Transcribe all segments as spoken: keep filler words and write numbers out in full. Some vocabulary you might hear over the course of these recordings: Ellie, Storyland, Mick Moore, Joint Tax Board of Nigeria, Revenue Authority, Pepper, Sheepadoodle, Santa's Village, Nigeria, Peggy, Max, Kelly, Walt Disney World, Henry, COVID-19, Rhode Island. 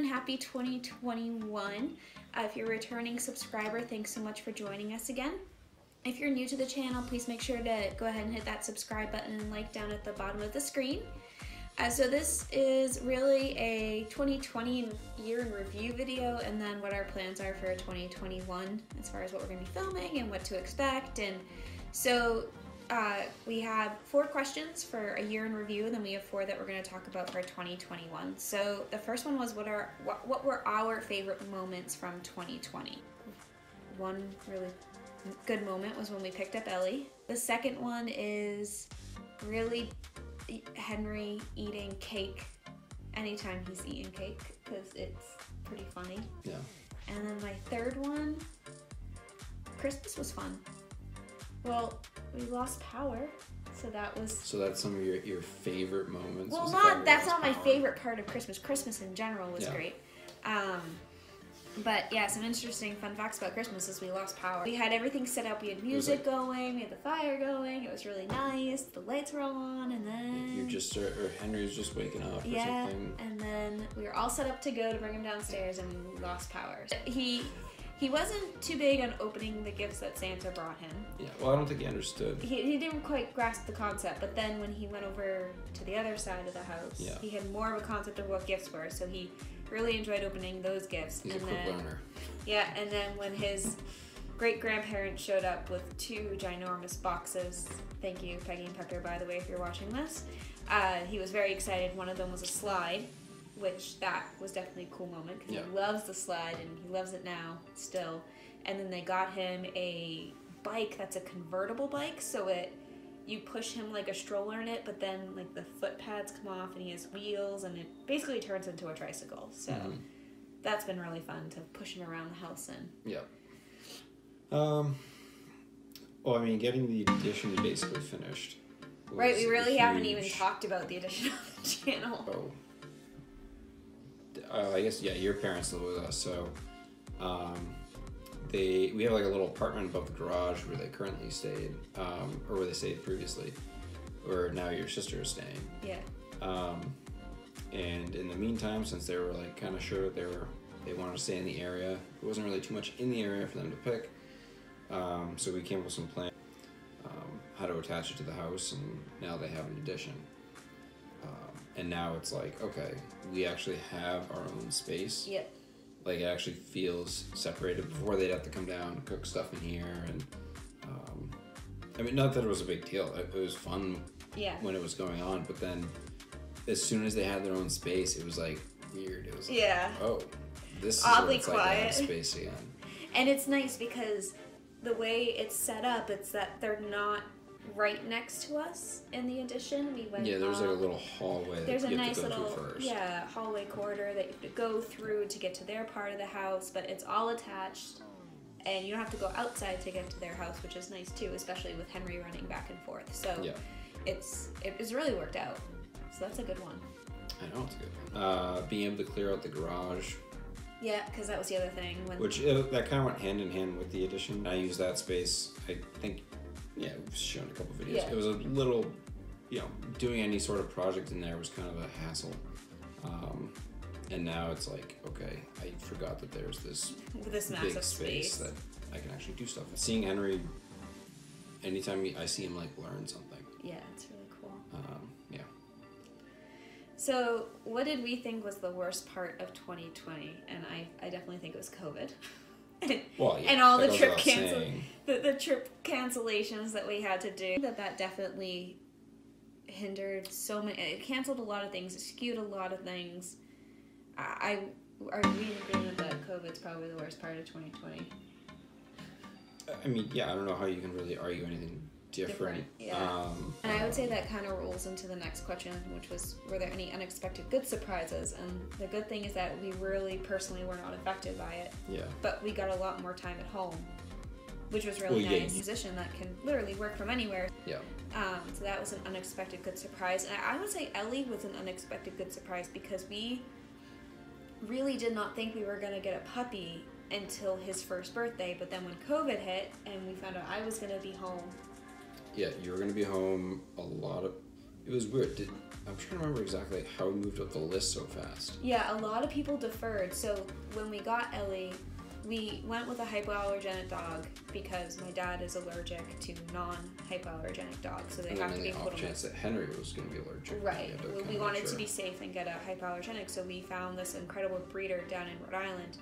everyone. Happy twenty twenty-one. Uh, if you're a returning subscriber, thanks so much for joining us again. If you're new to the channel, please make sure to go ahead and hit that subscribe button and like down at the bottom of the screen. Uh, so this is really a twenty twenty year in review video, and then what our plans are for twenty twenty-one as far as what we're going to be filming and what to expect. And so uh, we have four questions for a year in review, and then we have four that we're going to talk about for twenty twenty-one. So the first one was what are what, what were our favorite moments from twenty twenty? One really good moment was when we picked up Ellie. The second one is really Henry eating cake anytime he's eating cake, because it's pretty funny. Yeah. And then my third one, Christmas was fun. Well, we lost power, so that was... So that's some of your, your favorite moments? Well, not that's not power. My favorite part of Christmas. Christmas in general was yeah. great. Um, But yeah, some interesting fun facts about Christmas is we lost power. We had everything set up. We had music like, going, we had the fire going. It was really nice. The lights were all on, and then... You're just, or, or Henry's just waking up yeah, or something. Yeah, and then we were all set up to go to bring him downstairs, and we lost power. He he wasn't too big on opening the gifts that Santa brought him. Yeah, well, I don't think he understood. He, he didn't quite grasp the concept, but then when he went over to the other side of the house, yeah. he had more of a concept of what gifts were, so he... really enjoyed opening those gifts. He's and a quick then, learner. Yeah, and then when his great-grandparents showed up with two ginormous boxes, thank you, Peggy and Pepper, by the way, if you're watching this, uh, he was very excited. One of them was a slide, which that was definitely a cool moment, because yeah. he loves the slide, and he loves it now, still. And then they got him a bike that's a convertible bike, so it you push him like a stroller in it, but then like the foot pads come off and he has wheels, and it basically turns into a tricycle. So mm-hmm. that's been really fun to push him around the house in. Yeah. Um, well, I mean, getting the edition basically finished. Right, we really huge. haven't even talked about the edition on the channel. Oh. Uh, I guess, yeah, your parents live with us, so um, They, we have like a little apartment above the garage where they currently stayed, um, or where they stayed previously, or now your sister is staying. Yeah. Um, and in the meantime, since they were like kind of sure they were they wanted to stay in the area, it wasn't really too much in the area for them to pick. Um, so we came up with some plan um, how to attach it to the house, and now they have an addition. Um, and now it's like, okay, we actually have our own space. Yep. Like, it actually feels separated. Before, they'd have to come down and cook stuff in here. And, um, I mean, not that it was a big deal. It, it was fun yeah. when it was going on. But then, as soon as they had their own space, it was, like, weird. It was like, yeah. oh, this is oddly what it's quiet. Like to have space again. And it's nice because the way it's set up, it's that they're not right next to us in the addition. We went yeah there's um, like a little hallway there's that you a have nice to go little first. yeah hallway corridor that you have to go through to get to their part of the house, but it's all attached and you don't have to go outside to get to their house, which is nice too, especially with Henry running back and forth. So yeah. it's it's really worked out, so that's a good one. I know, it's a good one. Uh being able to clear out the garage, yeah, because that was the other thing when which it, that kind of went hand in hand with the addition. I used that space, I think. Yeah, we've shown a couple videos. Yeah. It was a little, you know, doing any sort of project in there was kind of a hassle. Um, and now it's like, okay, I forgot that there's this, this massive big space, space that I can actually do stuff. Seeing Henry, anytime I see him, like, learn something. Yeah, it's really cool. Um, yeah. So what did we think was the worst part of twenty twenty? And I, I definitely think it was COVID. Well, yeah, and all the trip cancel the, the trip cancellations that we had to do. That that definitely hindered so many. It canceled a lot of things. It skewed a lot of things. I, I are we in agreement that COVID's probably the worst part of twenty twenty? I mean, yeah, I don't know how you can really argue anything different. different yeah. Um, and I would say that kind of rolls into the next question, which was, were there any unexpected good surprises? And the good thing is that we really personally were not affected by it. Yeah. But we got a lot more time at home, which was really well, nice. Yeah. Musician that can literally work from anywhere. Yeah. Um, so that was an unexpected good surprise. And I would say Ellie was an unexpected good surprise because we really did not think we were going to get a puppy until his first birthday. But then when COVID hit and we found out I was going to be home, yeah, you were going to be home a lot of, It was weird. Did, I'm trying to remember exactly how we moved up the list so fast. Yeah, a lot of people deferred. So when we got Ellie, we went with a hypoallergenic dog because my dad is allergic to non-hypoallergenic dogs, so they and have to be. And the off chance that Henry was going to be allergic. Right. We, we wanted sure. to be safe and get a hypoallergenic, so we found this incredible breeder down in Rhode Island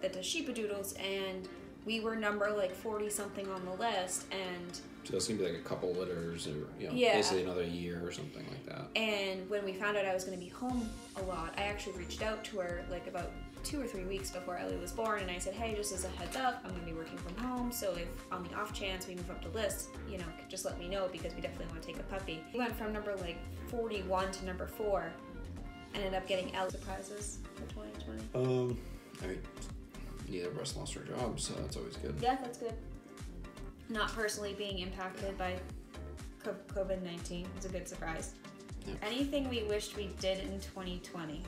that does Sheepadoodles, and we were number like forty something on the list, and so that's gonna be like a couple litters, or you know, yeah. basically another year or something like that. And when we found out I was gonna be home a lot, I actually reached out to her like about two or three weeks before Ellie was born, and I said, "Hey, just as a heads up, I'm gonna be working from home. So if on the off chance we move up the list, you know, just let me know because we definitely want to take a puppy." We went from number like forty-one to number four, and ended up getting Ellie. Surprises for twenty twenty. Um, I mean, neither of us lost our jobs, so that's always good. Yeah, that's good. Not personally being impacted by COVID nineteen was a good surprise. Yeah. Anything we wished we did in twenty twenty?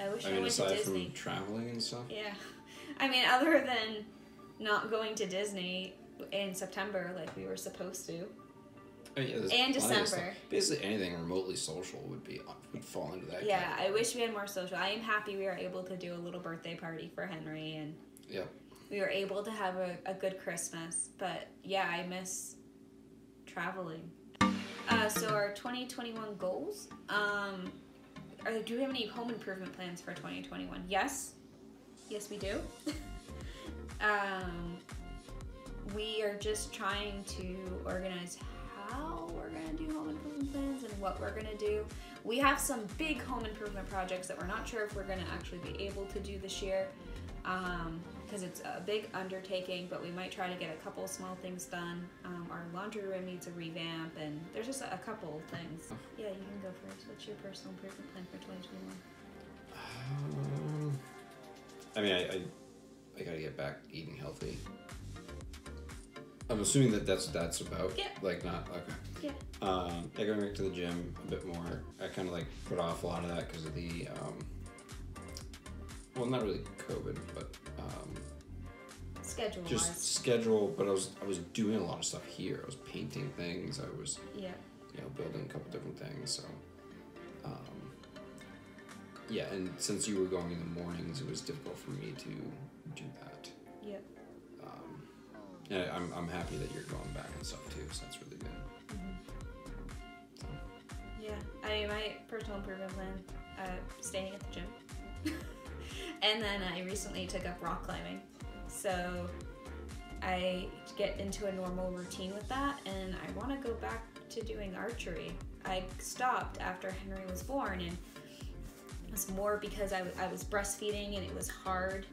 I wish I, I mean, went to Disney. From traveling and stuff? Yeah. I mean, other than not going to Disney in September like we were supposed to. I mean, yeah, and December. Basically anything remotely social would be would fall into that Yeah, category. I wish we had more social. I am happy we were able to do a little birthday party for Henry and... Yeah. We were able to have a, a good Christmas, but yeah, I miss traveling. Uh, so our twenty twenty-one goals, um, are, do we have any home improvement plans for twenty twenty-one? Yes, yes we do. um, we are just trying to organize how we're gonna do home improvement plans and what we're gonna do. We have some big home improvement projects that we're not sure if we're gonna actually be able to do this year. Um, because it's a big undertaking, but we might try to get a couple small things done. Um, our laundry room needs a revamp, and there's just a couple things. Yeah, you can go first. What's your personal improvement plan for twenty twenty-one? Um, I mean, I, I I gotta get back eating healthy. I'm assuming that that's what that's about. Yeah. Like not okay. Yeah. Um, I gotta go back to the gym a bit more. I kind of like put off a lot of that because of the um. Well, not really COVID, but um, schedule. Just wise. schedule, but I was I was doing a lot of stuff here. I was painting things. I was yeah, you know, building a couple different things. So, um, yeah, and since you were going in the mornings, it was difficult for me to do that. Yep. Um, and I, I'm I'm happy that you're going back and stuff too. So that's really good. Mm-hmm. So. Yeah, I mean, my personal improvement plan: uh, staying at the gym. And then I recently took up rock climbing, so I get into a normal routine with that, and I want to go back to doing archery. I stopped after Henry was born, and it was more because I, I was breastfeeding and it was hard.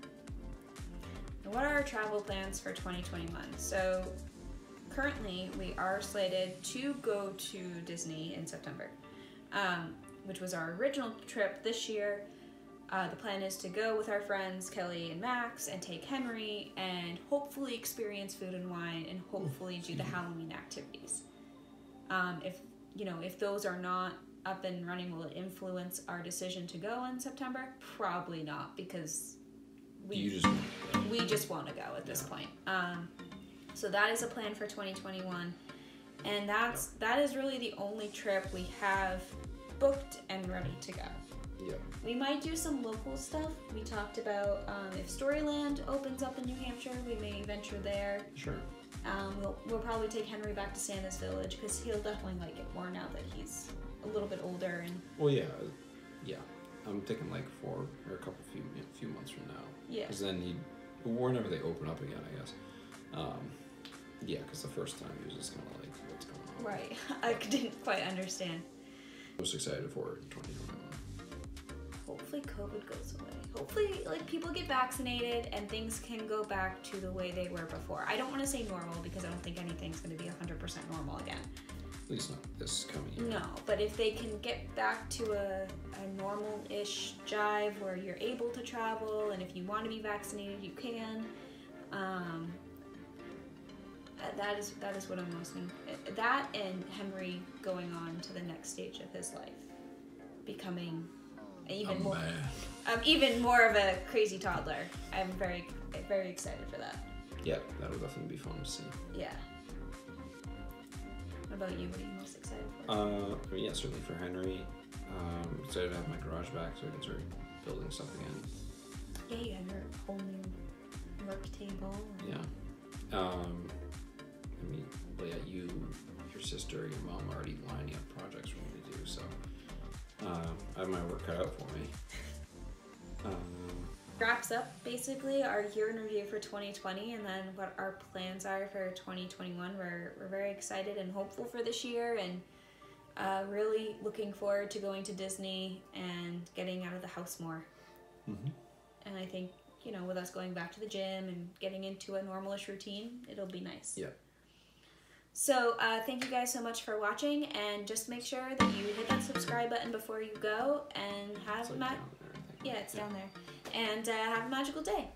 And what are our travel plans for twenty twenty-one? So currently we are slated to go to Disney in September, um, which was our original trip this year. Uh, the plan is to go with our friends Kelly and Max and take Henry and hopefully experience food and wine and hopefully do the Halloween activities. Um, if, you know, if those are not up and running, will it influence our decision to go in September? Probably not, because we, you just we just want to go at this yeah. point. Um, so that is a plan for twenty twenty-one. And that's, that is really the only trip we have booked and ready to go. Yeah. We might do some local stuff. We talked about um, if Storyland opens up in New Hampshire, we may venture there. Sure. Um, we'll, we'll probably take Henry back to Santa's Village because he'll definitely like it more now that he's a little bit older. And well, yeah, yeah. I'm thinking like four or a couple few a few months from now. Yeah. Because then he, whenever they open up again, I guess. Um, yeah, because the first time he was just kind of like, what's going on? Right. I didn't quite understand. Most excited for twenty twenty-one. Hopefully COVID goes away. Hopefully like people get vaccinated and things can go back to the way they were before. I don't want to say normal because I don't think anything's going to be one hundred percent normal again. At least not this coming year. No, but if they can get back to a, a normal-ish jive where you're able to travel and if you want to be vaccinated, you can. Um, that is that is what I'm most... That and Henry going on to the next stage of his life. Becoming... Even more, um, even more of a crazy toddler. I'm very, very excited for that. Yeah, that'll definitely be fun to see. Yeah. What about you? What are you most excited for? Uh, I mean, yeah, certainly for Henry. Um, I'm excited to have my garage back so I can start building stuff again. Yeah, you have your whole new work table. And... yeah. Um, I mean, well, yeah, you, your sister, your mom are already lining up projects for me to do, so uh, I have my work cut out for me. um, Wraps up basically our year in review for twenty twenty and then what our plans are for twenty twenty-one. We're, we're very excited and hopeful for this year and uh, really looking forward to going to Disney and getting out of the house more. Mm-hmm. And I think, you know, with us going back to the gym and getting into a normalish routine, it'll be nice. Yeah. So uh, thank you guys so much for watching, and just make sure that you hit that subscribe button before you go and have... It's like ma- down there, I think. Yeah, it's yeah. down there. And uh, have a magical day.